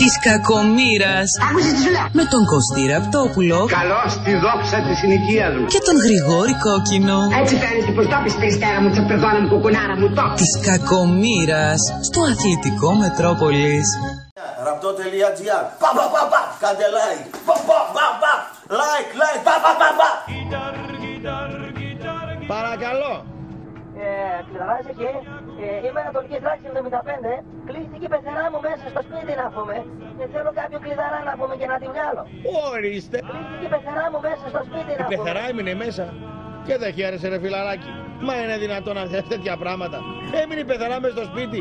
Της Κακομοίρας. Άκουσε τι σου λέω. Με τον Κωστή Ραπτόπουλο. Καλώς τη δόξα της συνοικίας μου. Και τον Γρηγόρη Κόκκινο. Έτσι φαίνεται πως το πεις περιστέρα μου, τσαπεδόνα μου, κοκκουνάρα μου, το. Της Κακομοίρας. Στο αθλητικό Μετρόπολης. Rapto.gr. Πα πα πα πα. Κάντε like. Πα πα πα πα. Like, like. Πα πα πα πα. Παρακαλώ. Κλειδαράζει εκεί. Είμαι Ανατολική Τράξη 75. Κλείστηκε η πεθερά μου μέσα στο σπίτι να πούμε. Και θέλω κάποιο κλειδαρά να πούμε και να τη βγάλω. Ορίστε. Κλείστηκε η πεθερά μου μέσα στο σπίτι να πούμε. Η πεθερά έμεινε μέσα. Και δεν χαίρεσε ρε φιλαράκι. Μα είναι δυνατόν να θες τέτοια πράγματα? Έμεινε η πεθερά μέσα στο σπίτι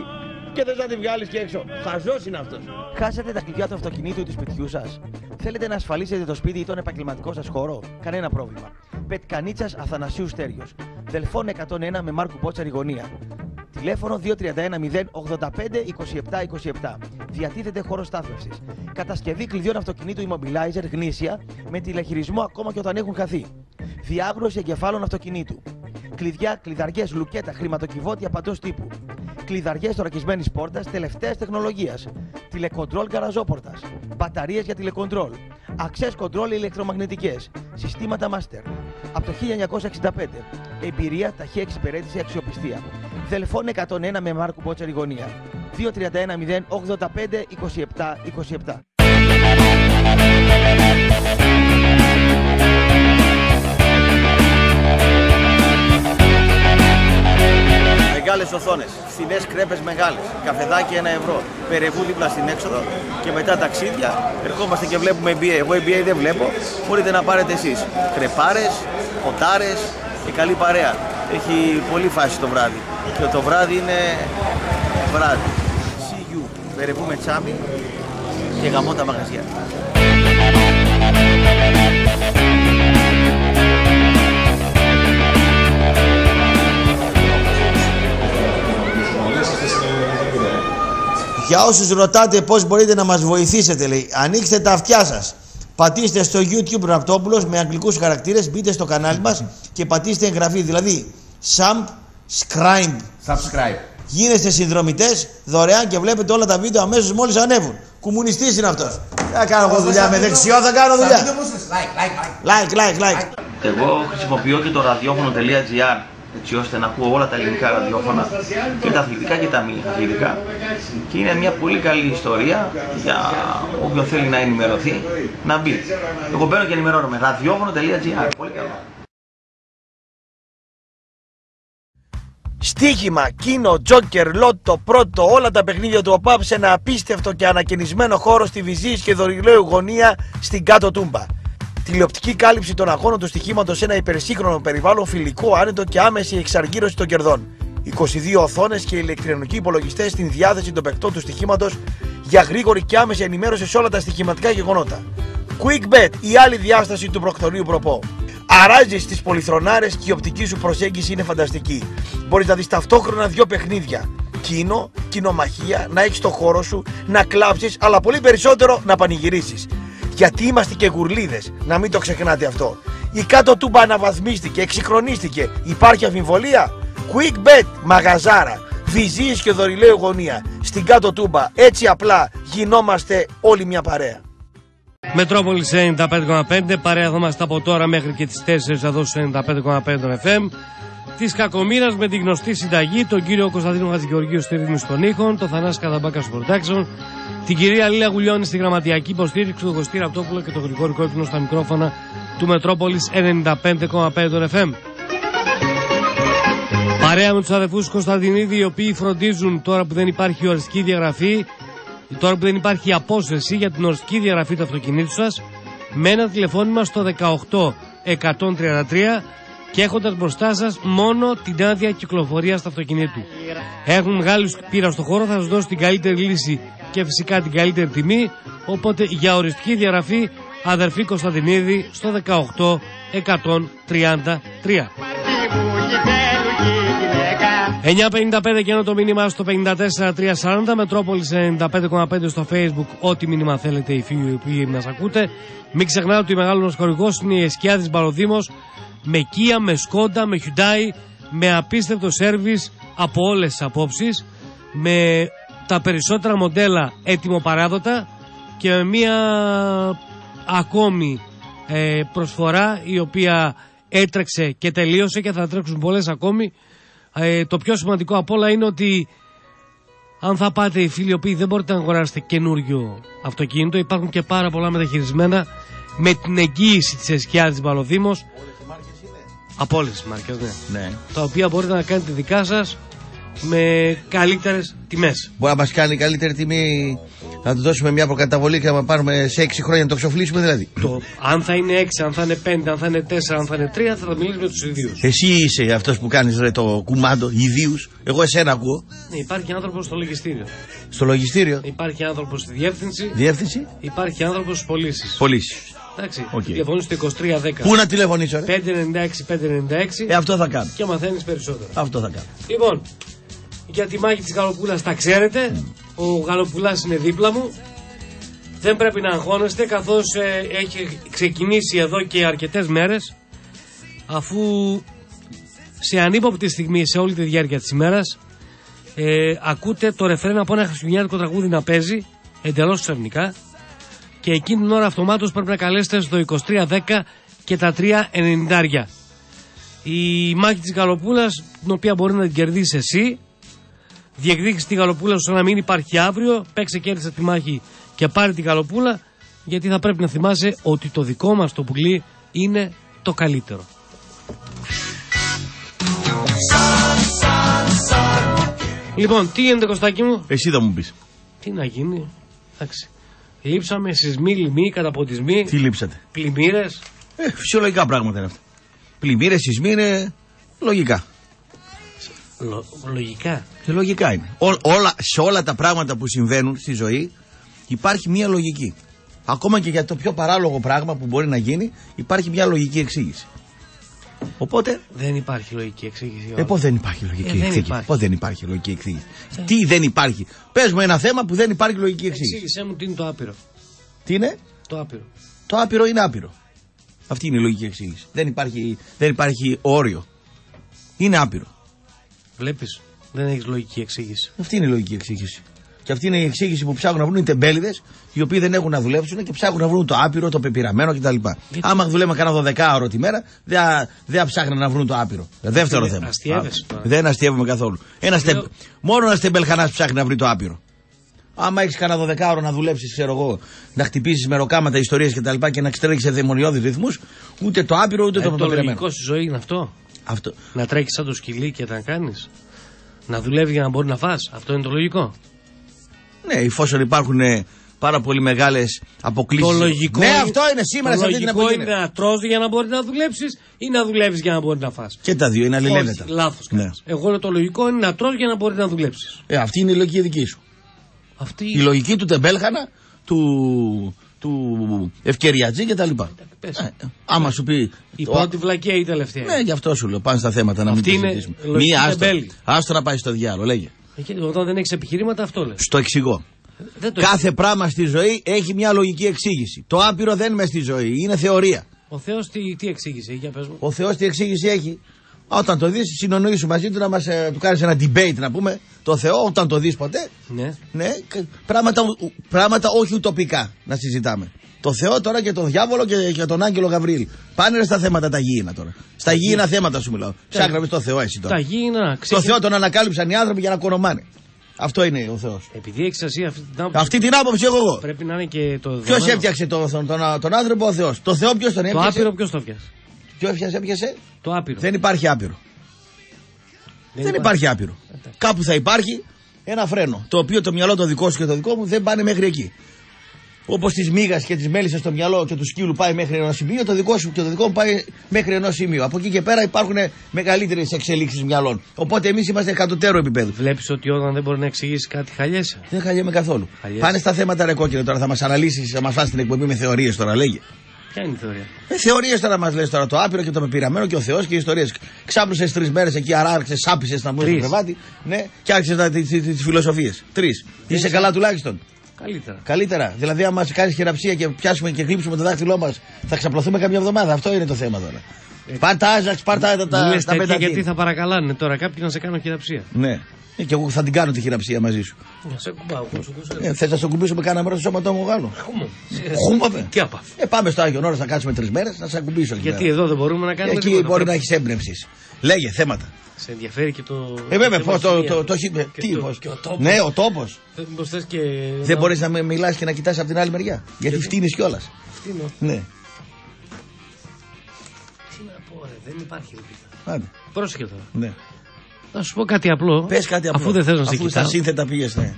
και θες να τη βγάλεις και έξω. Χαζός είναι αυτός. Χάσατε τα κλειδιά του αυτοκινήτου ή του σπιτιού σας? Θέλετε να ασφαλίσετε το σπίτι ή τον επαγγελματικό σας χώρο? Κανένα πρόβλημα. Πετκανίτσας Αθανασίου Στέριος. Δελφών 101 με Μάρκου Μπότσαρη γωνία. Τηλέφωνο 231-085-2727. Διατίθεται χώρο στάθμευσης. Κατασκευή κλειδιών αυτοκινήτου immobilizer γνήσια με τηλεχειρισμό ακόμα και όταν έχουν χαθεί. Διάγνωση εγκεφάλων αυτοκινήτου. Κλειδιά, κλειδαριές, λουκέτα, χρηματοκιβώτια παντός τύπου. Κλειδαριές θωρακισμένης πόρτας τελευταίας τεχνολογίας. Τηλεκοντρόλ καραζόπορτας. Μπαταρίες για τηλεκοντρόλ. Access control ηλεκτρομαγνητικές. Συστήματα master. Από το 1965. Εμπειρία, ταχεία εξυπηρέτηση, αξιοπιστία. Δελφών 101 με Μάρκου Μπότσαρη γωνία. 231-085-2727. Μεγάλες οθόνες, φθηνές κρέπες μεγάλες, καφεδάκι 1 ευρώ, περεβού δίπλα στην έξοδο και μετά ταξίδια. Ερχόμαστε και βλέπουμε NBA. Εγώ NBA δεν βλέπω, μπορείτε να πάρετε εσείς. Κρεπάρες, ποτάρες και καλή παρέα. Έχει πολύ φάση το βράδυ και το βράδυ είναι βράδυ. CU, περεβού με τσάμι και γαμό τα μαγαζιά. Για όσους ρωτάτε πώς μπορείτε να μας βοηθήσετε, λέει, ανοίξτε τα αυτιά σας. Πατήστε στο YouTube Ραπτόπουλος με αγγλικούς χαρακτήρες, μπείτε στο κανάλι μας και πατήστε εγγραφή. Δηλαδή, subscribe. Γίνεστε συνδρομητές δωρεάν και βλέπετε όλα τα βίντεο αμέσως μόλις ανέβουν. Κομμουνιστής είναι αυτός. Θα κάνω εγώ δουλειά με δεξιό, θα κάνω δουλειά. Like. Εγώ χρησιμοποιώ και το ραδιόφωνο.gr. Έτσι ώστε να ακούω όλα τα ελληνικά ραδιόφωνα και τα αθλητικά και τα μη αθλητικά, και είναι μια πολύ καλή ιστορία για όποιον θέλει να ενημερωθεί να μπει. Εγώ μπαίνω και ενημερώνομαι. Ραδιόφωνο.gr. Πολύ καλό. Στίχημα, κίνο, τζόκερ, λότο, πρώτο, όλα τα παιχνίδια του ΟΠΑΠ σε ένα απίστευτο και ανακαινισμένο χώρο στη Βυζής και Δωριλέου γωνία στην Κάτω Τούμπα. Τηλεοπτική κάλυψη των αγώνων του στοιχήματος σε ένα υπερσύγχρονο περιβάλλον φιλικό, άνετο και άμεση εξαργύρωση των κερδών. 22 οθόνες και ηλεκτρονικοί υπολογιστές στην διάθεση των παικτών του στοιχήματος για γρήγορη και άμεση ενημέρωση σε όλα τα στοιχηματικά γεγονότα. Quick Bet, η άλλη διάσταση του προκτορείου προπό. Αράζεις τις πολυθρονάρες και η οπτική σου προσέγγιση είναι φανταστική. Μπορείς να δεις ταυτόχρονα δύο παιχνίδια. Κίνο, κοινομαχία, να έχεις το χώρο σου, να κλάψεις, αλλά πολύ περισσότερο να πανηγυρίσεις. Γιατί είμαστε και γουρλίδες, να μην το ξεχνάτε αυτό. Η Κάτω Τούμπα αναβαθμίστηκε, εξυγχρονίστηκε. Υπάρχει αμφιβολία? Quick Bet, μαγαζάρα, Βυζής και Δωριλέου γωνία. Στην Κάτω Τούμπα, έτσι απλά γινόμαστε όλοι μια παρέα. Metropolis 95,5, παρέα θα είμαστε από τώρα μέχρι και τις 4 εδώ στους 95,5 FM. Της Κακομοίρας με την γνωστή συνταγή, τον κύριο Κωνσταντίνο Χατζηγεωργίου στη ρύθμιση των ήχων, τον Θανάση Καταμπάκα στο production, την κυρία Λίλα Γουλιώνη στη γραμματιακή υποστήριξη, τον Κωστή Ραπτόπουλο και τον Γρηγόρη Κόκκινο στα μικρόφωνα του Metropolis 95,5 FM. Παρέα με τους αδελφούς Κωνσταντινίδη, οι οποίοι φροντίζουν τώρα που δεν υπάρχει οριστική διαγραφή, τώρα που δεν υπάρχει απόσβεση για την οριστική διαγραφή του αυτοκινήτου σας, με ένα τηλεφώνημα στο 18133. Και έχοντας μπροστά σας μόνο την άδεια κυκλοφορίας του αυτοκινήτου. Έχουν μεγάλη πείρα στο χώρο, θα σας δώσουν την καλύτερη λύση και φυσικά την καλύτερη τιμή. Οπότε για οριστική διαγραφή, αδερφή Κωνσταντινίδη, στο 18133. 9.55 και ενώ το μήνυμα στο 54.340, Μετρόπολης 95,5 στο Facebook. Ό,τι μήνυμα θέλετε οι φίλοι οι οποίοι μας ακούτε. Μην ξεχνάτε ότι ο μεγάλος μας χορηγός είναι η Εσχιάδης Μπαλοδήμος. Με Kia, με Skoda, με Hyundai, με απίστευτο σέρβις από όλες τις απόψεις, με τα περισσότερα μοντέλα ετοιμοπαράδοτα και με μία ακόμη προσφορά η οποία έτρεξε και τελείωσε και θα τρέξουν πολλές ακόμη. Το πιο σημαντικό απ' όλα είναι ότι αν θα πάτε οι φίλοι οι οποίοι δεν μπορείτε να αγοράσετε καινούριο αυτοκίνητο, υπάρχουν και πάρα πολλά μεταχειρισμένα με την εγγύηση της Εσχιάδης Μπαλοδήμος. Από όλες τις μάρκες, ναι. Τα οποία μπορείτε να κάνετε δικά σας με καλύτερες τιμές. Μπορεί να μας κάνει καλύτερη τιμή, να του δώσουμε μια προκαταβολή και να πάρουμε σε 6 χρόνια να το ξοφλήσουμε δηλαδή. Αν θα είναι 6, αν θα είναι 5, αν θα είναι 4, αν θα είναι 3, θα τα μιλήσουμε τους ιδίους. Εσύ είσαι αυτός που κάνεις το κουμάντο, ιδίους. Εγώ εσένα ακούω. Ναι, υπάρχει άνθρωπος στο λογιστήριο. Στο λογιστήριο. Υπάρχει άνθρωπος στη διεύθυνση. Διεύθυνση. Υπάρχει άνθρωπος στις πωλήσεις. Πωλήσεις. Εντάξει, okay. Τηλεφωνήσω στο 2310. Πού να τηλεφωνήσω, 596-596. Αυτό θα κάνω. Και μαθαίνεις περισσότερο. Αυτό θα κάνω. Λοιπόν, για τη μάχη της Γαλοπούλας τα ξέρετε. Ο Γαλοπούλας είναι δίπλα μου. Δεν πρέπει να αγχώνεστε, καθώς έχει ξεκινήσει εδώ και αρκετές μέρες. Αφού σε ανύποπτη στιγμή, σε όλη τη διάρκεια της ημέρας, ακούτε το ρεφρέν από ένα χριστουγεννιάτικο τραγούδι να παίζει εντελώς ξαφνικά. Και εκείνη την ώρα αυτομάτως πρέπει να καλέσετε στο 2310 και τα 390. Η μάχη της Γαλοπούλας, την οποία μπορεί να την κερδίσεις εσύ, διεκδίκησε τη Γαλοπούλα ώστε να μην υπάρχει αύριο, παίξε κέρδισε τη μάχη και πάρε τη Γαλοπούλα, γιατί θα πρέπει να θυμάσαι ότι το δικό μας το πουλί είναι το καλύτερο. Λοιπόν, τι γίνεται Κωστάκι μου? Εσύ θα μου πεις. Τι να γίνει, εντάξει. Λείψαμε σεισμοί, λοιμοί, καταποντισμοί. Τι λείψατε? Πλημμύρες. Φυσιολογικά πράγματα είναι αυτά. Πλημμύρες, σεισμοί είναι λογικά. Λογικά. Και λογικά είναι. Σε όλα τα πράγματα που συμβαίνουν στη ζωή υπάρχει μια λογική. Ακόμα και για το πιο παράλογο πράγμα που μπορεί να γίνει, υπάρχει μια λογική εξήγηση. Οπότε. Δεν υπάρχει λογική εξήγηση. Πώς δεν υπάρχει λογική εξήγηση? Πώς δεν υπάρχει λογική εξήγηση? Τι δεν υπάρχει? Πες μου ένα θέμα που δεν υπάρχει λογική εξήγηση. Εξήγησέ μου τι είναι το άπειρο. Τι είναι? Το άπειρο. Το άπειρο είναι άπειρο. Αυτή είναι η λογική εξήγηση. Δεν υπάρχει όριο. Είναι άπειρο. Βλέπεις, δεν έχεις λογική εξήγηση. Αυτή είναι η λογική εξήγηση. Και αυτή είναι η εξήγηση που ψάχνουν να βρουν οι τεμπέληδες, οι οποίοι δεν έχουν να δουλέψουν και ψάχνουν να βρουν το άπειρο, το πεπειραμένο κτλ. Άμα δουλεύουμε κανένα 12ωρο τη μέρα, δεν ψάχνουν να βρουν το άπειρο. Δεύτερο θέμα. Δεν αστειεύουμε καθόλου. Μόνο ένας τεμπελχανάς ψάχνει να βρει το άπειρο. Άμα έχεις κανένα 12ωρο να δουλέψεις, ξέρω εγώ, να χτυπήσεις μεροκάματα, ιστορίες κτλ. Και να εξτρέξεις σε δαιμονιώδεις ρυθμούς, ούτε το άπειρο ούτε το πεπειραμένο. Το λογικό στη ζωή είναι αυτό. Αυτό. Να τρέχεις σαν το σκυλί και να κάνεις. Να δουλεύει για να μπορεί να φας. Αυτό είναι το λογικό. Ναι, εφόσον υπάρχουν πάρα πολύ μεγάλες αποκλίσεις. Το λογικό, ναι, είναι, αυτό είναι σήμερα το σε αυτή την εποχή. Το λογικό είναι να τρως για να μπορεί να δουλέψεις ή να δουλεύεις για να μπορεί να φας. Και τα δύο είναι αλληλένδετα. Λάθος. Ναι. Εγώ λέω το λογικό είναι να τρως για να μπορεί να δουλέψεις. Αυτή είναι η λογική δική σου. Αυτή... Η λογική του τεμπέλχανα, του ευκαιριατζή και τα λοιπά. Άμα σου πει. Η πρώτη βλακία ή η τελευταία. Ναι, γι' αυτό σου λέω. Πάνε στα θέματα να μην τα συζητήσουμε. Άστο να πάει στο διάλογο, λέγε. Όταν δεν έχεις επιχειρήματα, αυτό λες. Στο εξηγώ. Κάθε πράγμα στη ζωή έχει μια λογική εξήγηση. Το άπειρο δεν είναι στη ζωή, είναι θεωρία. Ο Θεός τι εξήγηση έχει, για πες μου. Ο Θεός τι εξήγηση έχει? Όταν το δεις, συνονοήσου μαζί του να μας του κάνεις ένα debate, να πούμε, το Θεό, όταν το δεις ποτέ. Ναι, πράγματα όχι ουτοπικά να συζητάμε. Το Θεό τώρα και τον διάβολο και τον Άγγελο Γαβρίλ. Πάνε στα θέματα τα γήινα τώρα. Στα γήινα θέματα σου μιλάω. Ψάχναμε στο Θεό εσύ τώρα. Τα γήινα, το Θεό τον ανακάλυψαν οι άνθρωποι για να κορομάνε. Αυτό είναι ο Θεός. Επειδή έχει ασία αυτή την άποψη. Αυτή την άποψη έχω εγώ. Πρέπει να είναι και το. Ποιος έφτιαξε τον άνθρωπο? Ο Θεός. Το Θεό ποιος τον έφτιαξε? Το άπειρο ποιος το έφτιαξε? Ποιο έπιασε? Το άπειρο. Δεν υπάρχει άπειρο. Δεν υπάρχει άπειρο. Κάπου θα υπάρχει ένα φρένο. Το οποίο το μυαλό το δικό σου και το δικό μου δεν πάνε μέχρι εκεί. Όπως της μύγας και της μέλισσας το μυαλό και του σκύλου πάει μέχρι ένα σημείο, το δικό σου και το δικό μου πάει μέχρι ένα σημείο. Από εκεί και πέρα υπάρχουν μεγαλύτερες εξελίξεις μυαλών. Οπότε εμείς είμαστε κατωτέρου επίπεδου. Βλέπεις ότι όταν δεν μπορεί να εξηγήσει κάτι, χαλιέσαι. Δεν χαλιέμαι καθόλου. Πάνε στα θέματα ρεκόκκινο τώρα, θα μας αναλύσεις, θα μας φας την εκπομπή με θεωρίες τώρα, λέγε. Ποια είναι η θεωρία? Θεωρίες τώρα μας λες τώρα, το άπειρο και το πεπειραμένο και ο Θεός και οι ιστορίες. Ξάπλωσες 3 μέρες εκεί, αράξες, σάπισες να μπουν στο κρεβάτι, ναι, και άρχισες τις φιλοσοφίες. 3. Είσαι καλά τουλάχιστον. Καλύτερα. Δηλαδή, άμα κάνεις χειραψία και πιάσουμε και γλύψουμε το δάχτυλό μας, θα ξαπλωθούμε κάποια εβδομάδα. Αυτό είναι το θέμα τώρα. Πάρ' τα άζαξ, πάρ' τα πεντατή. Γιατί θα παρακαλάνε τώρα κάποιοι να σε κάνουν χειραψία. Ναι. Και εγώ θα την κάνω τη χειραψία μαζί σου. Να σε κουμπάω, θες να σε κουμπίσω με κάνα μέρο του σώματό μου, Γάλλο. Χούμπαμε. Πάμε στο Άγιον Όρος να κάτσουμε 3 μέρες, να σε ακουμπήσω. Γιατί εδώ δεν μπορούμε να κάνουμε. Εκεί μπορεί να έχει έμπνευση. Λέγε θέματα. Σε ενδιαφέρει και το. Βέβαια, πώ το έχει. Τι πώ. Ναι, ο τόπο. Δεν μπορεί να μιλά και να κοιτά από την άλλη μεριά. Γιατί φτύνει κιόλα. Ναι. Τι να πω, ρε, δεν υπάρχει ελπίδα. Πρόσεχε τώρα. Ναι. Θα σου πω κάτι απλό. Πες κάτι απλό. Αφού δεν θέλω να σε κοιτάω. Στα σύνθετα πήγες, ναι.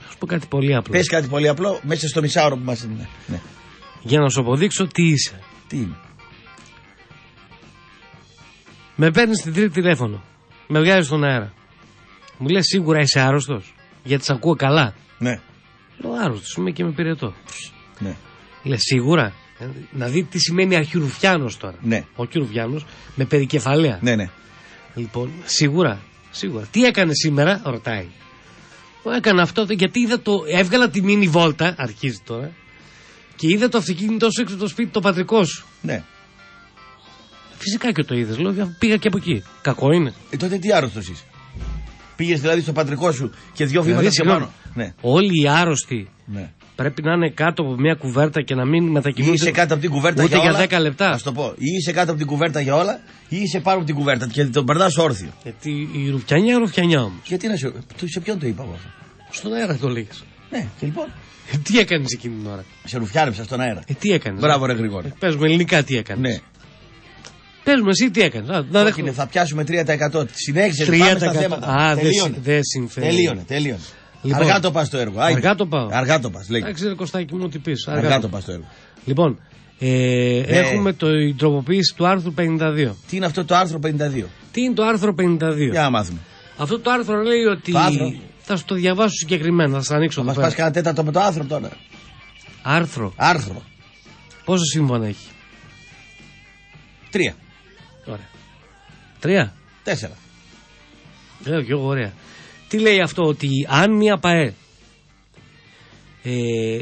Θα σου πω κάτι πολύ απλό. Πες κάτι πολύ απλό μέσα στο μισάωρο που μας είναι. Ναι. Για να σου αποδείξω τι είσαι. Τι είμαι. Με παίρνεις την τρίτη τηλέφωνο. Με βγάζεις στον αέρα. Μου λες σίγουρα είσαι άρρωστος. Γιατί σ' ακούω καλά. Ναι. Λέω άρρωστος είμαι και με πυρετό. Ναι. Λες σίγουρα. Να δει τι σημαίνει αρχιουρουφιάνος τώρα. Ναι. Ο αρχιουρουφιάνος με περικεφαλαία. Ναι, ναι. Λοιπόν, σίγουρα, σίγουρα. Τι έκανε σήμερα, ρωτάει. Έκανα αυτό, γιατί είδα το. Έβγαλα τη μίνι βόλτα, αρχίζει τώρα, και είδα το αυτοκίνητό σου έξω από το σπίτι, το πατρικό σου. Ναι. Φυσικά και το είδε, λέω, πήγα και από εκεί. Κακό είναι. Τότε τι άρρωστο είσαι. Πήγε δηλαδή στο πατρικό σου και 2 βήματα και πάνω. Ναι. Όλοι οι άρρωστοι. Ναι. Πρέπει να είναι κάτω από μια κουβέρτα και να μην μετακινούνται. Είσαι κάτω από την κουβέρτα ούτε για όλα, 10 λεπτά. Ας το πω. Ή είσαι κάτω από την κουβέρτα για όλα, ή είσαι πάνω από την κουβέρτα και τον περνάς όρθιο. Γιατί η ρουφιανιά είναι ρουφιανιά όμως. Γιατί να σε. Σε ποιον το είπα εγώ αυτό. Στον αέρα το λέγες. Ναι, και λοιπόν. Τι έκανες εκείνη την ώρα. Σε ρουφιάνεψα στον αέρα. Τι έκανες. Μπράβο, ρε Γρηγόρη. Πες μου ελληνικά τι έκανες. Ναι. Πες μου εσύ τι έκανες. Θα πιάσουμε 3%. Συνέχισε να πιάσουμε 3%. Α, δεν συμφέρει. Τελείωνε. Λοιπόν, αργά το πας το έργο. Αργά το πάω. Αργά το πας, λέγει. Εντάξει, Κωστάκι μου, τι πεις. Αργά το πας το έργο. Λοιπόν, έχουμε την τροποποίηση του άρθρου 52. Τι είναι αυτό το άρθρο 52? Τι είναι το άρθρο 52? Για να μάθουμε. Αυτό το άρθρο λέει ότι. Θα σου το διαβάσω συγκεκριμένα, θα σας ανοίξω. Μας πας κανένα τέταρτο με το άρθρο τώρα. Άρθρο. Πόσο σύμφωνα έχει? 3. Ωραία. 3. 4. Λέω και εγώ, ωραία. Τι λέει αυτό? Ότι αν μια ΠΑΕ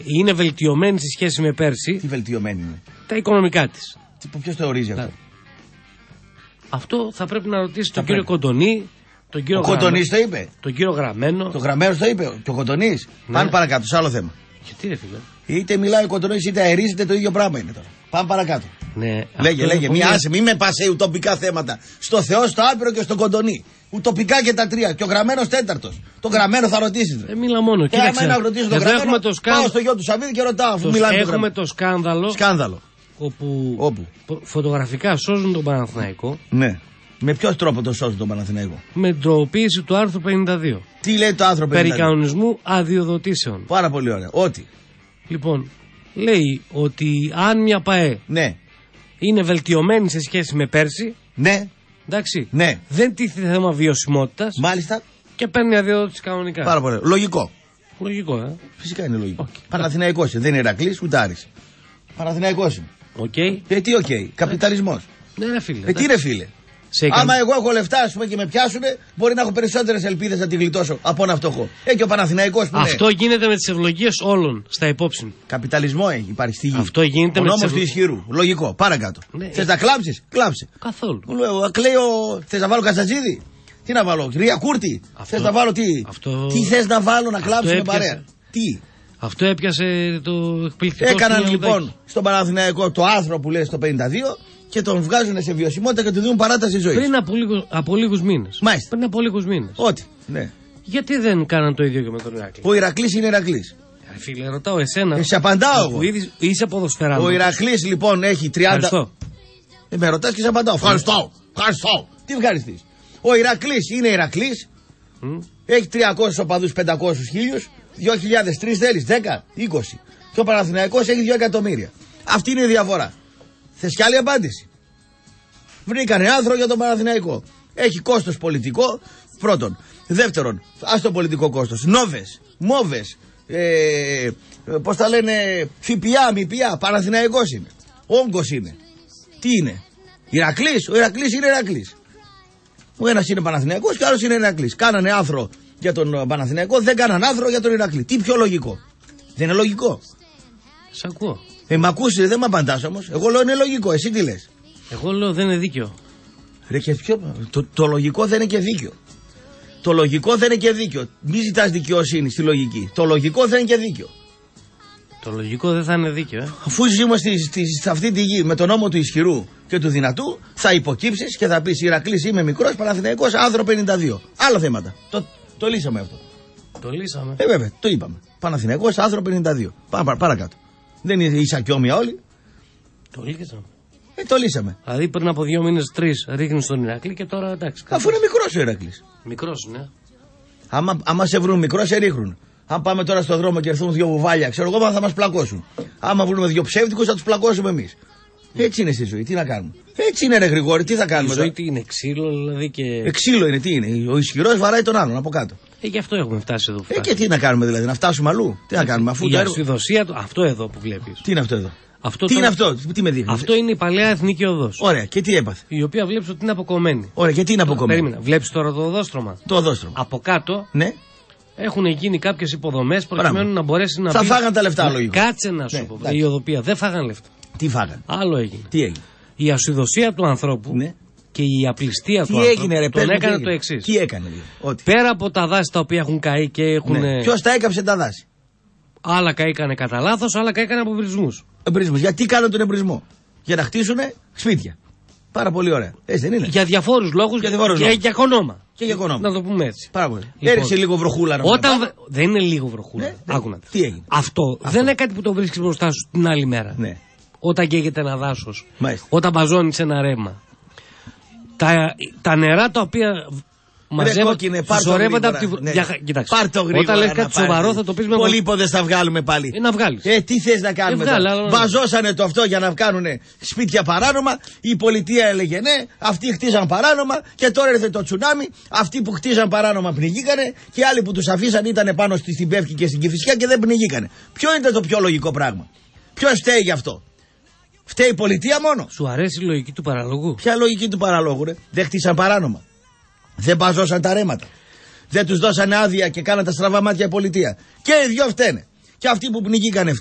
είναι βελτιωμένη σε σχέση με πέρσι. Τι βελτιωμένη είναι? Τα οικονομικά της. Ποιος το ορίζει αυτό? Αυτό θα πρέπει να ρωτήσει τον κύριο Κοντονή. Τον κύριο Κοντονής το είπε. Τον κύριο Γραμμένο. Το Γραμμένος το είπε. Και ο Κοντονής. Ναι. Πάμε παρακάτω σε άλλο θέμα. Γιατί ρε φίλε. Είτε μιλάει ο Κοντονής είτε αερίζεται, το ίδιο πράγμα είναι τώρα. Πάμε παρακάτω. Ναι, λέγε. Μην με πας σε ουτοπικά θέματα. Στο Θεό, στο άπειρο και στον Κοντονή. Ουτοπικά και τα 3. Και ο Γραμμένος 4ος. Το Γραμμένο θα ρωτήσεις. Δεν μιλά μόνο. Άμα ρωτήσω τον Γραμμένο, πάω στο γιο του Σαββίδη και ρωτάω. Αφού μιλάμε. Έχουμε το σκάνδαλο. Όπου φωτογραφικά σώζουν τον Παναθηναϊκό. Ναι. Με ποιο τρόπο το σώζουν τον Παναθηναϊκό? Με ντροποίηση του άρθρου 52. Τι λέει το άρθρο 52? Περί κανονισμού αδειοδοτήσεων. Πάρα πολύ ωραία. Ότι. Λοιπόν, λέει ότι αν μια ΠΑΕ. Ναι. Είναι βελτιωμένη σε σχέση με πέρσι. Ναι. Εντάξει. Ναι. Δεν τίθεται θέμα βιωσιμότητας. Μάλιστα. Και παίρνει αδειοδότηση κανονικά. Πάρα πολύ. Λογικό. Λογικό, Φυσικά είναι λογικό. Okay. Παναθηναϊκός. Δεν είναι Ηρακλής ούτε Άρης. Παναθηναϊκός. Οκ. Okay. Τι οκ. Okay. Καπιταλισμός. Ναι, ρε φίλε. Τι ρε φίλε. Άμα εγώ έχω λεφτά, ας πούμε, και με πιάσουνε, μπορεί να έχω περισσότερες ελπίδες να τη γλιτώσω από ένα φτωχό. Και ο Παναθηναϊκός που. Αυτό γίνεται με τις ευλογίες όλων στα υπόψη. Καπιταλισμό υπάρχει στη γη. Αυτό γίνεται ο με τις ευλογίες. Νόμος του ισχυρού. Λογικό. Παρακάτω. Ναι. Θες να κλάψεις? Κλάψε. Καθόλου. Θες να βάλω Κασατζίδη? Τι να βάλω? Ρία Κούρτη? Θες να βάλω τι? Τι θες να βάλω να κλάψουμε παρέα? Τι? Αυτό έπιασε το εκπληκτικό. Έκαναν λοιπόν στον Παναθηναϊκό το άρθρο που λέει στο 52. Και τον βγάζουν σε βιωσιμότητα και του δίνουν παράταση ζωής. Πριν από λίγους μήνες. Μάλιστα. Πριν από λίγους μήνες. Ό,τι. Ναι. Γιατί δεν κάναν το ίδιο και με τον Ηρακλή? Ο Ηρακλής είναι Ηρακλής. Φίλε, ρωτάω εσένα. Σε απαντάω εγώ. Είσαι ποδοσφαιρά. Ο Ηρακλής λοιπόν έχει 30. Ευχαριστώ. Με ρωτάς και σε απαντάω. Ευχαριστώ. Τι ευχαριστείς? Ο Ηρακλής είναι Ηρακλής. Έχει 300 οπαδούς, 500, 1000. 2003 θέλεις, 10, 20. Και ο Παναθηναϊκός έχει 2 εκατομμύρια. Αυτή είναι η διαφορά. Θες κι άλλη απάντηση? Βρήκανε άνθρωπο για τον Παναθηναϊκό. Έχει κόστος πολιτικό, πρώτον. Δεύτερον, άστο πολιτικό κόστος. Νόβες, μόβες, πώς τα λένε, ΦΠΑ, ΜΠΑ, Παναθηναϊκός είναι. Όγκος είναι. Τι είναι? Ηρακλής, ο Ηρακλής είναι Ηρακλής. Ο ένας είναι Παναθηναϊκός και ο άλλος είναι Ηρακλής. Κάνανε άνθρωπο για τον Παναθηναϊκό, δεν κάναν άνθρωπο για τον Ηρακλή. Τι πιο λογικό? Δεν είναι λογικό. Σ' ακούω. Μ' ακούσει, δεν μ' απαντάς όμως. Εγώ λέω είναι λογικό, εσύ τι λες? Εγώ λέω δεν είναι δίκαιο. Ρε και ποιο, το λογικό δεν είναι και δίκαιο. Το λογικό δεν είναι και δίκαιο. Μην ζητάς δικαιοσύνη στη λογική. Το λογικό δεν είναι και δίκαιο. Το λογικό δεν θα είναι δίκαιο. Αφού ζούμε σε αυτή τη γη με τον νόμο του ισχυρού και του δυνατού, θα υποκύψεις και θα πεις Ηρακλής είμαι μικρός, Παναθηναϊκός, άνδρο 52. Άλλα θέματα. Το λύσαμε αυτό. Το λύσαμε. Βέβαια, το είπαμε. Παναθηναϊκός, άνδρο 52. Παρακάτω. Δεν είναι ίσα και όμοια όλοι. Το λύσαμε. Το λύσαμε. Δηλαδή πριν από 2 μήνες, 3 ρίχνει τον Ηρακλή και τώρα εντάξει. Αφού είναι μικρός ο Ηρακλής. Μικρός, ναι. Άμα σε βρουν μικρό, σε ρίχνουν. Αν πάμε τώρα στον δρόμο και έρθουν 2 βουβάλια, ξέρω εγώ, θα μας πλακώσουν. Άμα βρούμε 2 ψεύτικους, θα τους πλακώσουμε εμείς. Έτσι είναι στη ζωή, τι να κάνουμε. Έτσι είναι, ρε Γρηγόρη, τι θα κάνουμε. Η ζωή τι είναι, ξύλο δηλαδή και. Ξύλο είναι, τι είναι. Ο ισχυρός βαράει τον άλλον από κάτω. Γι' αυτό έχουμε φτάσει εδώ που φτάσαμε. Και τι να κάνουμε δηλαδή, να φτάσουμε αλλού. Τι να κάνουμε, αφού. Για σφιδοσία του, αυτό εδώ που βλέπεις. Τι είναι αυτό εδώ. Αυτό τι τώρα... είναι αυτό, τι με δείχνει. Αυτό είναι η παλαιά εθνική οδός. Ωραία, και τι έπαθε. Η οποία βλέπεις ότι είναι αποκομμένη. Ωραία, και τι είναι αποκομμένη. Περίμενα, βλέπεις τώρα το οδόστρωμα. Το οδόστρωμα. Από κάτω. Ναι. Έχουν γίνει κάποιες υποδομές προκειμένου να μπορέσει να. Θα πει... φάγαν τα λεφτά, λογικά. Κάτσε να σου πω. Η οδοπία δεν φάγαν λεφτά. Τι φάγαν. Άλλο έγινε. Τι έγινε. Η ασυδοσία του ανθρώπου. Ναι. Και η απληστία του ανθρώπου. Τι έγινε, ρε παιδί. Έκανε το εξής. Τι έκανε. Πέρα από τα δάση τα οποία έχουν καεί και έχουν. Ποιο τα έκαψε τα δάση. Άλλα καήκανε κατά λάθος, άλλα καήκανε από εμπρισμούς. Εμπρισμούς. Γιατί κάνουν τον εμπρισμό. Για να χτίσουν σπίτια. Πάρα πολύ ωραία. Έτσι δεν είναι. Για διαφόρους λόγους και για κονόμα. Και για κονόμα. Να το πούμε έτσι. Πάρα πολύ. Λοιπόν, έριξε λίγο βροχούλα. Όταν... Δεν είναι λίγο βροχούλα. Άκουνα. Τι έγινε. Αυτό δεν είναι κάτι που το βρίσκεις μπροστά σου την άλλη μέρα. Ναι. Όταν καίγεται ένα δάσος. Μάλιστα. Όταν μπαζώνεις ένα ρέμα. Τα νερά τα οποία. Μαζεύονται, σωρεύονται από τη βροχή. Όταν λες κάτι σοβαρό θα το πεις με. Πολύποδες θα βγάλουμε πάλι. Να βγάλεις. Τι θες να κάνουμε. Βαζώσανε το αυτό για να βγάλουν σπίτια παράνομα. Η πολιτεία έλεγε ναι, αυτοί χτίζαν παράνομα και τώρα ήρθε το τσουνάμι. Αυτοί που χτίζαν παράνομα πνιγήκανε και άλλοι που τους αφήσαν ήταν πάνω στην Πεύκη και στην Κηφισιά και δεν πνιγήκανε. Ποιο είναι το πιο λογικό πράγμα. Ποιο φταίει γι' αυτό. Φταίει η πολιτεία μόνο. Σου αρέσει η λογική του παραλόγου. Ποια λογική του παραλόγου, ρε. Δεν χτίσαν παράνομα. Δεν μπαζώσαν τα ρέματα. Δεν τους δώσανε άδεια και κάναν τα στραβά μάτια η πολιτεία. Και οι δυο φταίνε. Και αυτοί που πνιγήκανε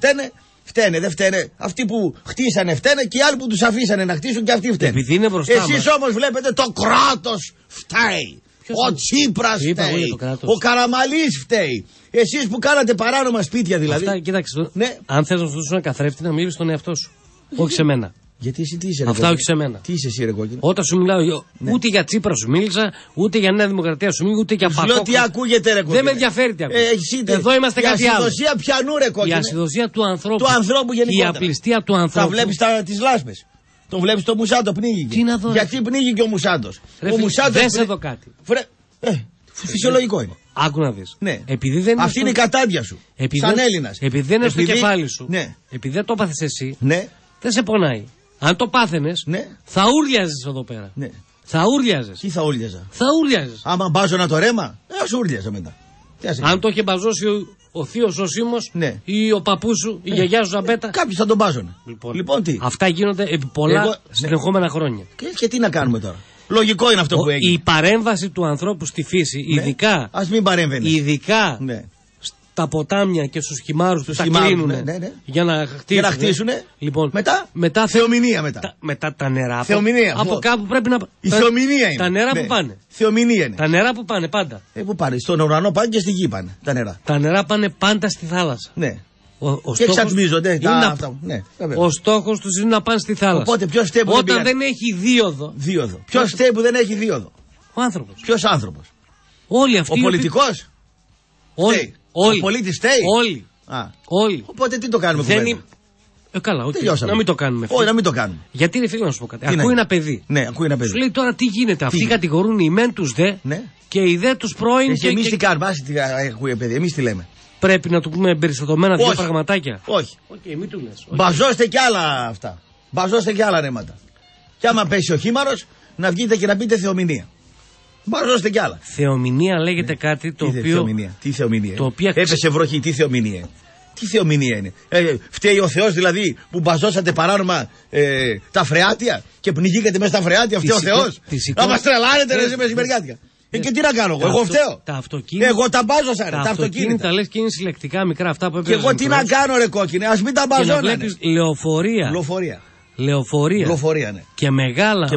φταίνε, δεν φταίνε. Αυτοί που χτίσανε φταίνε και οι άλλοι που τους αφήσανε να χτίσουν και αυτοί φταίνε. Επειδή είναι μπροστά μας. Εσείς όμως βλέπετε το κράτος φταίει. Ο Τσίπρας φταίει. Ο Καραμαλής φταίει. Εσείς που κάνατε παράνομα σπίτια δηλαδή. Αυτά, κοίταξε, ναι. Αν θες να σου δώσεις ένα καθρέφτη να μιλήσεις στον εαυτό σου. Όχι σε μένα. Γιατί εσύ τι είσαι, ρε. Αυτά όχι σε μένα. Τι είσαι, εσύ, ρε Κόκκινο. Όταν σου μιλάω, ναι. Ούτε για Τσίπρα σου μίλησα, ούτε για Νέα Δημοκρατία σου μίλησα, ούτε για Πασόκ. Λέω τι ακούγεται, ρε Κόκκινο. Δεν με ενδιαφέρει τι ακούγεται. Εδώ είμαστε κάτι άλλο. Η ασυδοσία πιανού, ρε Κόκκινο. Η ασυδοσία του ανθρώπου. Του ανθρώπου γενικότερα. Η απληστία του ανθρώπου. Τα βλέπεις τις λάσπες. Τον βλέπεις το Μουσάντο πνίγηκε. Γιατί πνίγηκε ο Μουσάντος. Δες εδώ κάτι. Φυσιολογικό είναι. Άκου να δεις. Ναι. Αυτή είναι η κατάντια σου. Σαν Έλληνας. Επειδή δεν είναι στο κεφάλι σου. Επειδή δεν το έπαθες εσύ. Δεν σε πονάει. Αν το πάθαινες, ναι. Θα ούρλιαζες εδώ πέρα. Ναι. Θα ούρλιαζες. Τι θα ούρλιαζα. Θα ούρλιαζες. Άμα μπάζωνα το ρέμα, ας ούρλιαζα μετά. Αν το είχε μπαζώσει ο θείος ο Σίμος, ναι. Ή ο παππούς σου, η γιαγιά σου Ζαμπέτα. Κάποιος θα τον μπάζωνε. Λοιπόν, τι. Αυτά γίνονται επί πολλά συνεχόμενα χρόνια. Και τι να κάνουμε τώρα. Λογικό είναι αυτό που έγινε. Η παρέμβαση του ανθρώπου στη φύση, ναι. Ειδικά. Ας μην παρέμβαινε. Ειδικά. Ναι. Τα ποτάμια και στους χυμάρους τους τα κλείνουν για να χτίσουν. Λοιπόν, μετά θεομηνία. Μετά τα νερά. Θεομηνία. Από κάπου πρέπει να. Η θεομηνία είναι. Τα νερά που πάνε. Θεομηνία είναι. Τα νερά που πάνε πάντα. Πού πάνε, στον ουρανό πάνε και στη γη πάνε τα νερά. Τα νερά πάνε πάντα στη θάλασσα. Ναι. Και εξατμίζονται. Ο στόχος τους είναι να πάνε στη θάλασσα. Οπότε ποιος φταίει που δεν έχει δίωδο. Ποιος φταίει που δεν έχει δίωδο. Ο άνθρωπος. Ποιος άνθρωπος. Όλοι αυτοί. Ο πολιτικός. Όλοι. Ο πολίτης φταίει. Όλοι. Οπότε τι το κάνουμε δεν είναι... Καλά, okay. Να μην το κάνουμε. Όχι, να μην το κάνουμε. Γιατί είναι φίλοι να σου πω κάτι. Ακούει ένα παιδί. Ναι, ακούει ένα παιδί. Σου λέει τώρα τι γίνεται. Αυτοί κατηγορούν οι μεν τους δε, ναι. Και οι δε τους πρώην. Και εμείς τι κάνουμε. Άσε τι ακούει παιδί. Εμείς τι λέμε. Πρέπει να του πούμε περιστατωμένα δύο πραγματάκια. Όχι. Okay, μην του λες. Okay. Μπαζώστε κι άλλα αυτά. Μπαζώστε κι άλλα ρέματα. Και άμα πέσει ο χήμαρος να βγείτε και να πείτε θεομηνία. Μπαζώστε κι άλλα. Θεομηνία λέγεται κάτι το οποίο. Θεομηνία. Τι θεομηνία. Έπεσε βροχή, τι θεομηνία. Τι θεομηνία είναι. Φταίει ο Θεός δηλαδή που μπαζώσατε παράνομα τα φρεάτια και πνιγήκατε μέσα στα φρεάτια. Φταίει ο Θεός. Να μας τρελάνετε ρε μεσημεριάτικα. Και τι να κάνω εγώ. Εγώ φταίω. Εγώ τα μπάζωσα. Τα αυτοκίνητα λες και είναι συλλεκτικά μικρά αυτά που έπαιρνε. Και εγώ τι να κάνω ρε Κόκκινε. Ας μην τα μπαζώνω. Λεωφορεία. Και μεγάλα.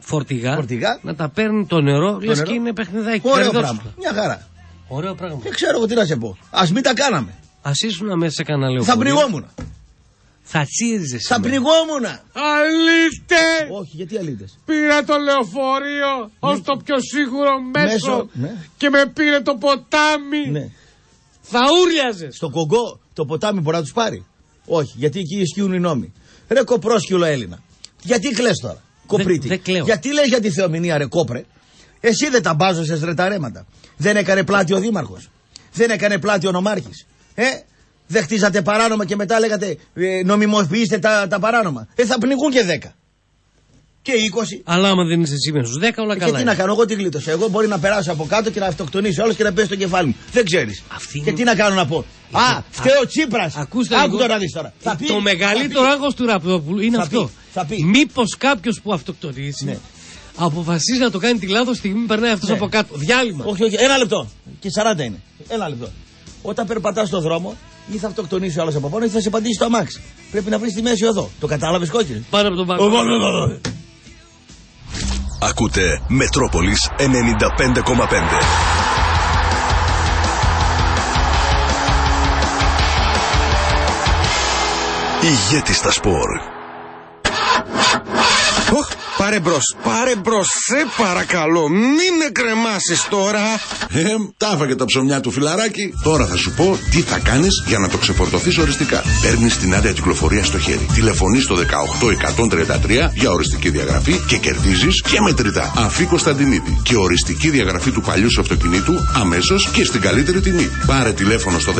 φορτηγά να τα παίρνει το νερό, λες και είναι παιχνιδάκι. Ωραίο πράγμα. Μια χαρά. Ωραίο πράγμα. Δεν ξέρω εγώ τι να σε πω. Ας μην τα κάναμε. Ας ήσουν μέσα σε κανένα λεωφορείο. Θα πνιγόμουν. Θα τσίριζες. Θα πνιγόμουν. Αλήτε! Όχι, γιατί αλήτες. Πήρα το λεωφορείο ως το πιο σίγουρο μέσο και με πήρε το ποτάμι. Ναι. Θα ούριαζες. Στο Κογκό το ποτάμι μπορεί να τους πάρει. Όχι, γιατί εκεί ισχύουν οι νόμοι. Ρε κοπρόσκυλο Έλληνα. Γιατί κλαις τώρα, κοπρίτη. Γιατί λες για τη θεομηνία, ρε κόπρε. Εσύ δεν τα μπάζωσες, ρε τα ρέματα. Δεν έκανε πλάτη ο δήμαρχος. Δεν έκανε πλάτη ο νομάρχης. Δεν χτίζατε παράνομα και μετά λέγατε νομιμοποιήστε τα παράνομα. Θα πνιγούν και 10. Και 20. Αλλά άμα δεν είσαι εσύ μέσα στους 10, όλα καλά. Και τι είναι να κάνω, εγώ τι γλίτωσα. Εγώ μπορεί να περάσω από κάτω και να αυτοκτονήσω όλος και να πέσει στο κεφάλι μου. Δεν ξέρεις. Είναι... Και τι να κάνω να πω. Α, φταίω Τσίπρας. Ακούστε λίγο. Να δεις τώρα. Θα πει, το μεγαλύτερο άγχος του Ραπτόπουλου είναι αυτό. Μήπως κάποιος που αυτοκτονήσει. Ναι. Αποφασίζει να το κάνει τη λάθος στιγμή, περνάει αυτός από κάτω. Διάλειμμα. Όχι, ένα λεπτό. Και 40 είναι. Ένα λεπτό. Όταν περπατάς στον δρόμο, ή θα αυτοκτονήσει ο άλλος από πάνω ή θα σε πατήσει το αμάξι. Πρέπει να βρεις τη μέση οδό. Το κατάλαβες, κόκκινε. Πάνω από τον πάγκο. Ακούτε Μετρόπολης 95,5. Ηγέτη στα σπορ. Πάρε μπρος, σε παρακαλώ, μην με κρεμάσεις τώρα. Τάφα και τα ψωμιά του φιλαράκι. Τώρα θα σου πω τι θα κάνεις για να το ξεφορτωθείς οριστικά. Παίρνεις την άδεια κυκλοφορία στο χέρι. Τηλεφωνείς στο 18133 για οριστική διαγραφή και κερδίζεις και μετρητά. Αφή Κωνσταντινίδη και οριστική διαγραφή του παλιού σου αυτοκινήτου αμέσως και στην καλύτερη τιμή. Πάρε τηλέφωνο στο 18133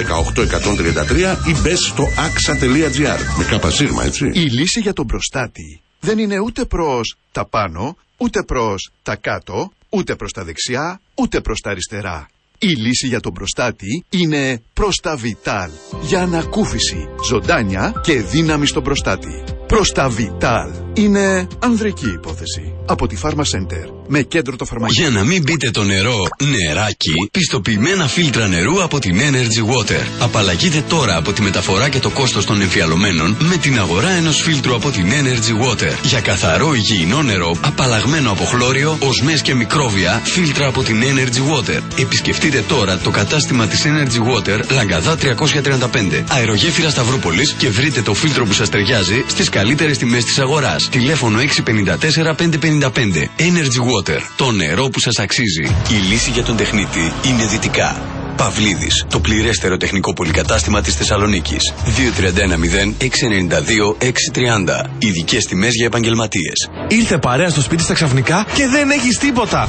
ή μπες στο axa.gr. Με καπασίγμα, έτσι. Η λύση για τον προστάτη δεν είναι ούτε προς τα πάνω, ούτε προς τα κάτω, ούτε προς τα δεξιά, ούτε προς τα αριστερά. Η λύση για τον προστάτη είναι Προσταβιτάλ. Για ανακούφιση, ζωντάνια και δύναμη στον προστάτη. Προσταβιτάλ είναι ανδρική υπόθεση. Από τη Pharma Center. Με κέντρο το φαρμακείο. Για να μην πείτε το νερό νεράκι, πιστοποιημένα φίλτρα νερού από την Energy Water. Απαλλαγείτε τώρα από τη μεταφορά και το κόστος των εμφιαλωμένων με την αγορά ενός φίλτρου από την Energy Water. Για καθαρό υγιεινό νερό, απαλλαγμένο από χλώριο, οσμές και μικρόβια, φίλτρα από την Energy Water. Επισκεφτείτε τώρα το κατάστημα της Energy Water, Λαγκαδά 335, αερογέφυρα Σταυρούπολης και βρείτε το φίλτρο που σας ταιριάζει στις καλύτερες τιμές της αγοράς. Τηλέφωνο 654 555. Energy Water, το νερό που σας αξίζει. Η λύση για τον τεχνίτη είναι Δυτικά. Παυλίδης, το πληρέστερο τεχνικό πολυκατάστημα της Θεσσαλονίκης. 2310-692-630. Ειδικές τιμές για επαγγελματίες. Ήρθε παρέα στο σπίτι στα ξαφνικά και δεν έχεις τίποτα.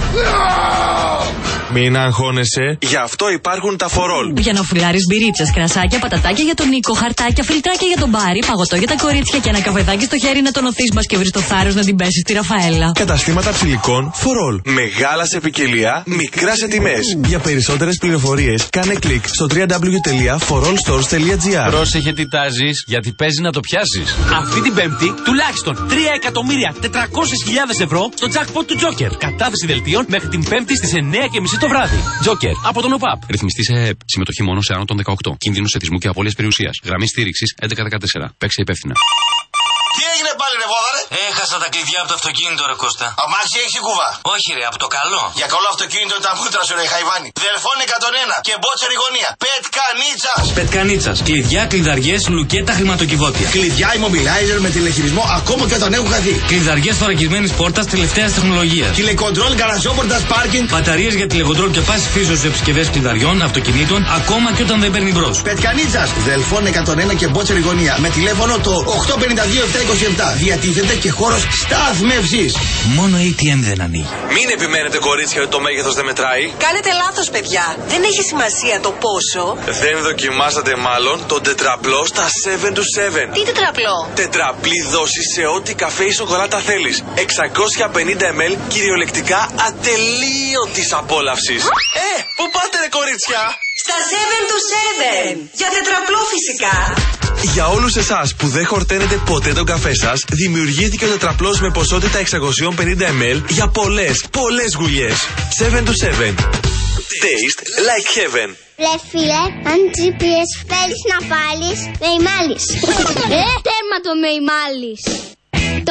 Μην αγχώνεσαι. Γι' αυτό υπάρχουν τα Φορόλ. Για να φουλάρεις μπυρίτσες, κρασάκια, πατατάκια για τον Νίκο, χαρτάκια, φιλτράκια για τον Μπάρι, παγωτό για τα κορίτσια και ένα καφεδάκι στο χέρι να τονωθείς, μπας και βρεις το θάρρος να την πέσεις στη Ραφαέλα. Καταστήματα ψηλικών Φορόλ. Μεγάλα σε ποικιλία, μικρά σε τιμές. Για περισσότερες πληροφορίες, κάνε κλικ στο www.forallstores.gr. Πρόσεχε τι τάζεις, γιατί παίζει να το πιάσεις. Αυτή την Πέμπτη, τουλάχιστον 3.400.000 ευρώ στο jackpot του Joker. Κατάθεση δελτίων μέχρι την Πέμπτη στις 9.30 το βράδυ. Joker από τον ΟΠΑΠ. Ρυθμιστή σε ΕΕΠ. Συμμετοχή μόνο σε άνω των 18. Κίνδυνος εθισμού και απώλειας περιουσίας. Γραμμή στήριξης 1114. Παίξε υπεύθυνα. Τι έγινε πάλι, ρε βόδαρε? Έχασα τα κλειδιά από το αυτοκίνητο, ρε Κώστα. Αμάξι έχεις την κουβά? Όχι, ρε, από το καλό. Για καλό αυτοκίνητο τα μούτρα σου, ρε Χαϊβάνι. Δελφών 101 και μπότσερη γωνία. Πετκανίτσας. Κλειδιά, κλειδαριές, λουκέτα, χρηματοκιβώτια. Κλειδιά immobilizer με τηλεχειρισμό ακόμα και όταν έχουν χαθεί. Κλειδαριές θωρακισμένης πόρτας τελευταίας τεχνολογίας. Τηλεκοντρόλ γαραζόπορτας πάρκινγκ. Μπαταρίες για τηλεκοντρόλ και πάση φύσεως σε επισκευές κλειδαριών, αυτοκινήτων ακόμα και όταν δεν παίρνει μπρος. Πετκανίτσας. Δελφών 101 και μπότσερη γωνία. Με τηλέφωνο το 852 727. Διατίθεται και χώρος σταθμεύσης. Μόνο ATM δεν ανοίγει. Μην επιμένετε, κορίτσια, ότι το μέγεθος δεν μετράει. Κάνετε λάθος, παιδιά. Δεν έχει σημασία το πόσο. Δεν δοκιμάσατε μάλλον τον τετραπλό στα 7-7. Τι τετραπλό? Τετραπλή δόση σε ό,τι καφέ ή σοκολάτα θέλεις. 650 ml κυριολεκτικά ατελείωτης απόλαυσης. Πού πάτε, ρε κορίτσια? Στα 7-7. Για τετραπλό φυσικά. Για όλους εσάς που δεν χορταίνετε ποτέ τον καφέ σας, δημιουργήθηκε ο τετραπλός με ποσότητα 650 ml για πολλές γουλιές. 7-7. Taste like heaven. Ρε φίλε, αν GPS θέλεις να βάλεις, Μεϊμάλης. Τέρμα το Μεϊμάλης.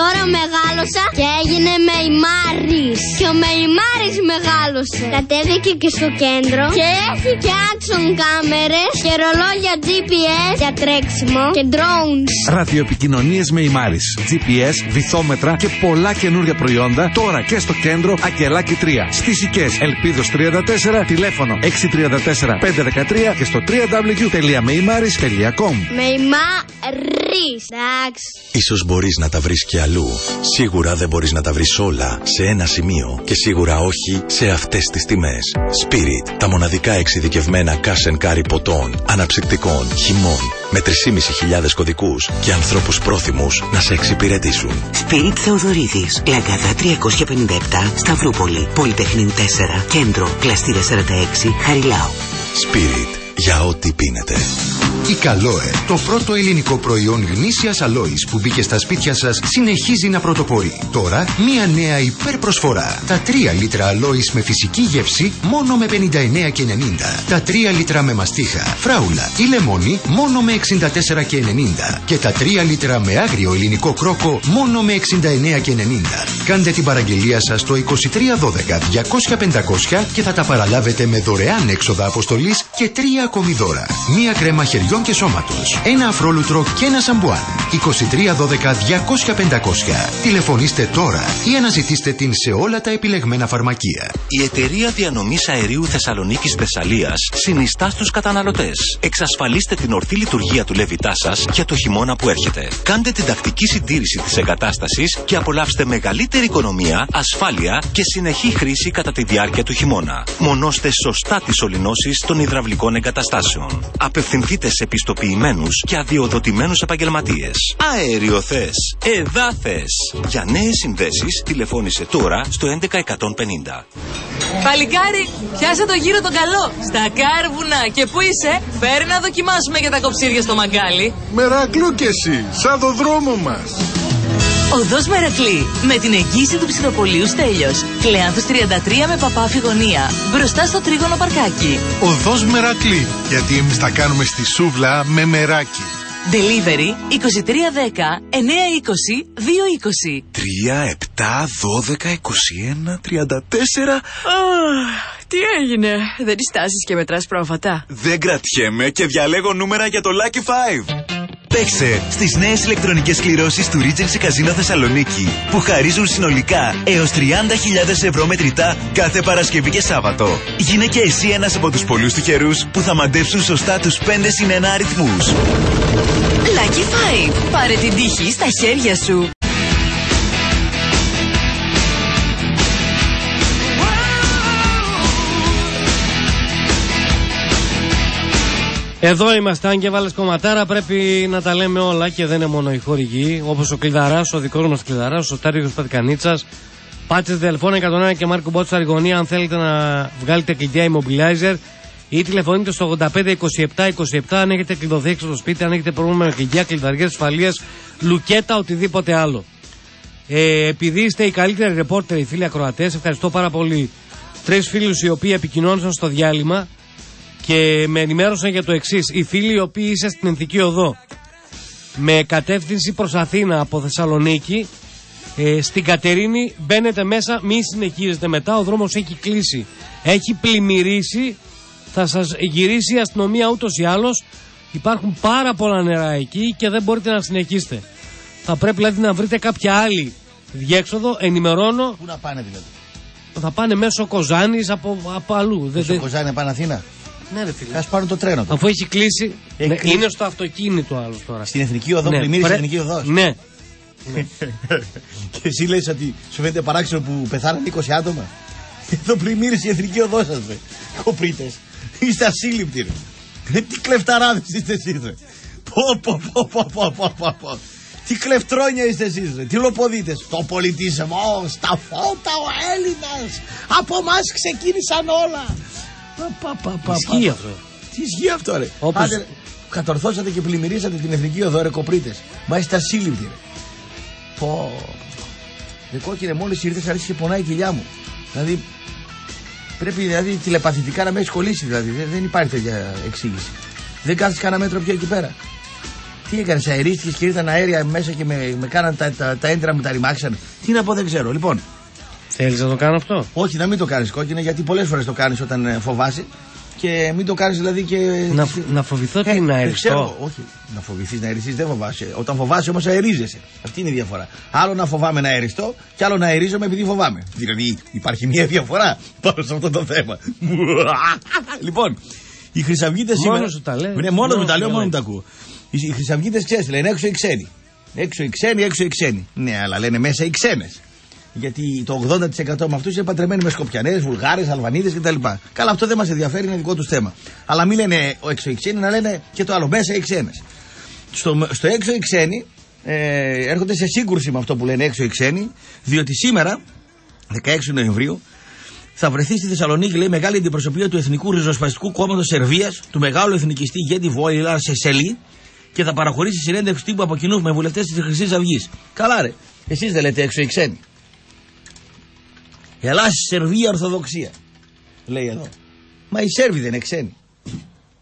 Τώρα μεγάλωσα και έγινε Μεϊμάρης. Και ο Μεϊμάρης μεγάλωσε. Κατέβηκε και στο κέντρο και έχει και action κάμερες και ρολόγια GPS για τρέξιμο και drones. Ραδιοεπικοινωνίες Μεϊμάρης, GPS, βυθόμετρα και πολλά καινούργια προϊόντα τώρα και στο κέντρο Ακελάκη 3. Στις Οικές Ελπίδος 34, τηλέφωνο 634-513 και στο www.meimaris.com. Μεϊμάρης. Ίσως μπορείς να τα βρεις και αλλού. Σίγουρα δεν μπορείς να τα βρεις όλα σε ένα σημείο και σίγουρα όχι σε αυτές τις τιμές. Spirit, τα μοναδικά εξειδικευμένα cash and carry ποτών, αναψυκτικών, χυμών, με 3.500 κωδικούς και ανθρώπους πρόθυμους να σε εξυπηρετήσουν. Spirit Θεοδωρίδης, Λαγκαδά 357, Σταυρούπολη, Πολυτεχνείου 4, Κέντρο, Πλαστήρα 46, Χαριλάου. Spirit, για ό,τι πίνετε. Η Καλόε, το πρώτο ελληνικό προϊόν γνήσιας αλόης που μπήκε στα σπίτια σας, συνεχίζει να πρωτοπορεί. Τώρα, μία νέα υπερπροσφορά. Τα 3 λίτρα αλόης με φυσική γεύση, μόνο με 59,90. Τα 3 λίτρα με μαστίχα, φράουλα ή λεμόνι, μόνο με 64,90. Και τα 3 λίτρα με άγριο ελληνικό κρόκο, μόνο με 69,90. Κάντε την παραγγελία σας στο 2312 200 500 και θα τα παραλάβετε με δωρεάν έξοδα αποστολής και 3 ακόμη δώρα. Μία κρέμα χεριών και σώματος, ένα αφρόλουτρο και ένα σαμπουάν. 2312 200 500. Τηλεφωνήστε τώρα ή αναζητήστε την σε όλα τα επιλεγμένα φαρμακεία. Η εταιρεία διανομής αερίου Θεσσαλονίκης Πεσσαλίας συνιστά στους καταναλωτές. Εξασφαλίστε την ορθή λειτουργία του λεβιτά σας για το χειμώνα που έρχεται. Κάντε την τακτική συντήρηση της εγκατάστασης και απολαύστε μεγαλύτερη οικονομία, ασφάλεια και συνεχή χρήση κατά τη διάρκεια του χειμώνα. Μονώστε σωστά τις σωληνώσεις των υδραυλικών εγκαταστάσεων. Απευθυνθείτε σε πιστοποιημένους και αδειοδοτημένους επαγγελματίες. Αεριοθές. Εδάφες. Για νέες συνδέσεις τηλεφώνησε τώρα στο 11150. Παλικάρι, πιάσε το γύρο τον καλό. Στα κάρβουνα. Και πού είσαι? Φέρε να δοκιμάσουμε για τα κοψίρια στο μαγκάλι. Μερακλού κι εσύ, σαν το δρόμο μας. Οδός Μερακλή, με την εγγύηση του Ψηλοπολίου Στέλιος. Κλεάνθους 33 με Παπάφη γωνία, μπροστά στο τρίγωνο παρκάκι. Οδός Μερακλή, γιατί εμείς τα κάνουμε στη σούβλα με μεράκι. Delivery 2310 920 220. 3, 7, 12, 21, 34. Τι έγινε, δεν στάσεις και μετράς πρόβατα? Δεν κρατιέμαι και διαλέγω νούμερα για το Lucky 5. Παίξε στις νέες ηλεκτρονικές κληρώσεις του Regency Casino Θεσσαλονίκη που χαρίζουν συνολικά έως 30.000 ευρώ μετρητά κάθε Παρασκευή και Σάββατο. Γίνε και εσύ ένας από τους πολλούς τυχερούς που θα μαντέψουν σωστά τους 5 συν 1 αριθμούς. Lucky 5. Πάρε την τύχη στα χέρια σου. Εδώ είμαστε, αν και βάλες κομματάρα πρέπει να τα λέμε όλα και δεν είναι μόνο οι χορηγοί, όπως ο Κλειδαράς, ο δικός μας Κλειδαράς, ο Τάριος Πατκανίτσας, Πάτσες Δελφόνα 101 και Μάρκο Μπότσου στα Ριγωνία, αν θέλετε να βγάλετε κλειδιά immobilizer, ή τηλεφωνείτε στο 85 27 27, αν έχετε κλειδοδέξει στο σπίτι, αν έχετε πρόβλημα με κλειδιά, κλειδαριές, ασφαλείας, λουκέτα, οτιδήποτε άλλο. Επειδή είστε οι καλύτεροι ρεπόρτεροι, φίλοι ακροατές, ευχαριστώ πάρα πολύ τρεις φίλους οι οποίοι επικοινώνησαν στο διάλειμμα. Και με ενημέρωσαν για το εξής. Οι φίλοι οι οποίοι είσαι στην Ενθική Οδό με κατεύθυνση προς Αθήνα από Θεσσαλονίκη, στην Κατερίνη μπαίνετε μέσα, μη συνεχίζετε μετά. Ο δρόμος έχει κλείσει, έχει πλημμυρίσει, θα σας γυρίσει η αστυνομία ούτως ή άλλως. Υπάρχουν πάρα πολλά νερά εκεί και δεν μπορείτε να συνεχίσετε. Θα πρέπει δηλαδή να βρείτε κάποια άλλη διέξοδο. Ενημερώνω. Πού να πάνε δηλαδή? Θα πάνε μέσω Κοζάνης, από αλλού. Μέσω Κοζάνη πάνε Αθήνα. Ναι, ρε φίλε. Ας πάρουν το τρένο. Αφού έχει κλείσει. Ναι, είναι στο αυτοκίνητο άλλος τώρα. Στην Εθνική Οδό, ναι, πλημμύρισε στην Εθνική Οδό. Ναι. Και εσύ λες ότι σου φαίνεται παράξενο που πεθάναν 20 άτομα. Εδώ πλημμύρισε η Εθνική Οδό σας, ρε. Κοπρίτες. Είστε ασύλληπτοι, ρε. Τι κλεφταράδες είστε εσείς, ρε. Πω. Τι κλεφτρόνια είστε εσείς, ρε. Τι λοποδίτες. Το πολιτισμό, στα φώτα ο Έλληνας. Από εμάς ξεκίνησαν όλα. Ισχύει αυτό. Τι ισχύει αυτό, ρε? Όπως... Άντε, κατορθώσατε και πλημμυρίσατε την Εθνική Οδό, ρε κοπρίτες. Μα είστε ασύλληπτοι, ρε. Πω. Ρε κόκκινε, μόλις ήρθες άρχισε και πονάει η κοιλιά μου. Δηλαδή, πρέπει δηλαδή τηλεπαθητικά να με έχεις κολλήσει, δηλαδή. Δεν υπάρχει τέτοια εξήγηση. Δεν κάθεις κανένα μέτρο πια εκεί πέρα. Τι έκανε, αερίστηκε και ήρθαν αέρια μέσα και με κάναν τα έντρα μου τα ρημάξαν. Τι να πω, δεν ξέρω. Λοιπόν. Θέλεις να το κάνω αυτό? Όχι, να μην το κάνεις, Κόκκινε, γιατί πολλές φορές το κάνεις όταν φοβάσαι. Και μην το κάνεις δηλαδή και. Να φοβηθώ τι να αεριστώ. Όχι, να φοβηθείς, να αεριστείς δεν φοβάσαι. Όταν φοβάσαι όμως αερίζεσαι. Αυτή είναι η διαφορά. Άλλο να φοβάμαι να αεριστώ και άλλο να αερίζομαι επειδή φοβάμαι. Δηλαδή υπάρχει μια διαφορά πάνω σε αυτό το θέμα. Λοιπόν, οι χρυσαυγίτες σήμερα. Μόνο σου τα λέω. Ναι, μόνο μου τα λέω, μόνο μου τα ακούω. Οι χρυσαυγίτες ξέρεις, λένε έξω οι ξένοι. Έξω οι ξένοι, έξω οι ξένοι. Ναι, αλλά λένε μέσα οι ξένες. Γιατί το 80% με αυτούς είναι παντρεμένοι με Σκοπιανές, Βουλγάρες, Αλβανίδες κτλ. Καλά, αυτό δεν μας ενδιαφέρει, είναι δικό τους θέμα. Αλλά μην λένε έξω οι ξένοι, να λένε και το άλλο, μέσα οι ξένες. Στο έξω οι ξένοι έρχονται σε σύγκρουση με αυτό που λένε έξω οι ξένοι, διότι σήμερα, 16 Νοεμβρίου, θα βρεθεί στη Θεσσαλονίκη, λέει, μεγάλη αντιπροσωπεία του Εθνικού Ριζοσπαστικού Κόμματος Σερβίας, του μεγάλου εθνικιστή Γέντι Βόιλαρ Σεσελή, και θα παραχωρήσει συνέντευξη τύπου από κοινού με βουλευτές της Χρυσής Αυγής. Καλά, ρε, εσείς δεν λέτε έξω οι ξένοι. Ελλάς, Σερβία, Ορθοδοξία. Λέει εδώ. Μα οι Σέρβοι δεν είναι ξένοι.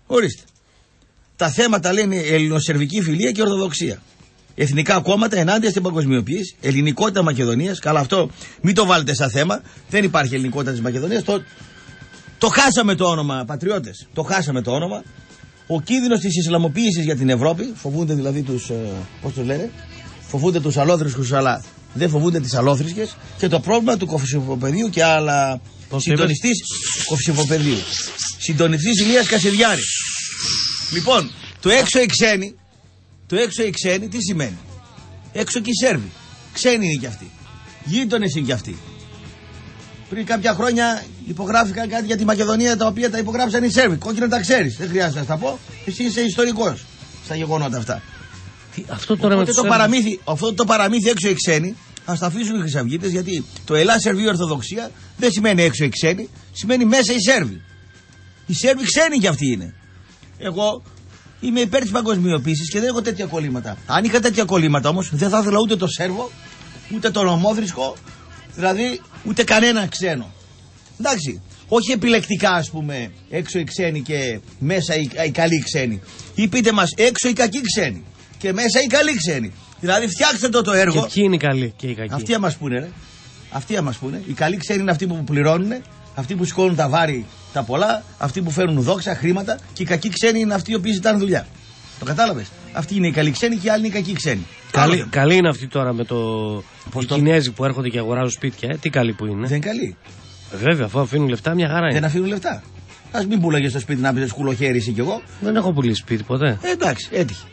Ορίστε. Τα θέματα λένε ελληνοσερβική φιλία και Ορθοδοξία. Εθνικά κόμματα ενάντια στην παγκοσμιοποίηση. Ελληνικότητα Μακεδονίας. Καλά, αυτό μην το βάλετε σαν θέμα. Δεν υπάρχει ελληνικότητα της Μακεδονίας. Το χάσαμε το όνομα, πατριώτες. Το χάσαμε το όνομα. Ο κίνδυνος της Ισλαμοποίησης για την Ευρώπη. Φοβούνται δηλαδή τους. Πώς τους λένε? Φοβούνται τους αλόθρησκους, αλλά δεν φοβούνται τις αλόθρησκες, και το πρόβλημα του κοψιφοπεδίου και άλλα. Συντονιστής κοψιφοπεδίου. Συντονιστής Ηλίας Κασιδιάρη. Λοιπόν, το έξω οι ξένοι, το έξω οι ξένοι τι σημαίνει? Έξω και οι Σέρβοι. Ξένοι είναι κι αυτοί. Γείτονες είναι κι αυτοί. Πριν κάποια χρόνια υπογράφηκαν κάτι για τη Μακεδονία, τα οποία τα υπογράψαν οι Σέρβοι. Κόκκινο, τα ξέρεις. Δεν χρειάζεται να τα πω. Εσύ είσαι ιστορικός στα γεγονότα αυτά. Αυτό τώρα το παραμύθι έξω οι ξένοι, ας τα αφήσουν οι χρυσαυγίτες, γιατί το Ελλάς, Σερβία, Ορθοδοξία δεν σημαίνει έξω οι ξένοι, σημαίνει μέσα οι Σέρβοι. Οι Σέρβοι ξένοι κι αυτοί είναι. Εγώ είμαι υπέρ της παγκοσμιοποίησης και δεν έχω τέτοια κολλήματα. Αν είχα τέτοια κολλήματα όμως, δεν θα ήθελα ούτε το Σέρβο, ούτε τον Ομόθρησκο, δηλαδή ούτε κανένα ξένο. Εντάξει. Όχι επιλεκτικά, ας πούμε, έξω οι ξένοι και μέσα οι καλοί ξένοι. Ή πείτε μας έξω οι κακοί ξένοι και μέσα οι καλοί ξένοι. Δηλαδή φτιάξτε το έργο. Και ποιοι είναι οι καλοί και οι κακοί? Αυτοί να μας πούνε, ρε. Αυτοί να μας πούνε. Οι καλοί ξένοι είναι αυτοί που πληρώνουν, αυτοί που σηκώνουν τα βάρη τα πολλά, αυτοί που φέρνουν δόξα, χρήματα, και οι κακοί ξένοι είναι αυτοί οι οποίοι ζητάνε δουλειά. Το κατάλαβες? Αυτοί είναι οι καλοί ξένοι και οι άλλοι είναι οι κακοί ξένοι. Καλοί είναι αυτοί τώρα με το. Οι Κινέζοι που έρχονται και αγοράζουν σπίτια, τι καλοί που είναι. Δεν καλοί. Βέβαια, αφού αφήνουν λεφτά, μια χαρά είναι. Δεν αφήνουν λεφτά. Α μην πουλάγε στο σπίτι να πει κουλοχέρι ή κι εγώ. Δεν έχω πουλήσει σπίτι ποτέ. Εντάξει, έτυχε.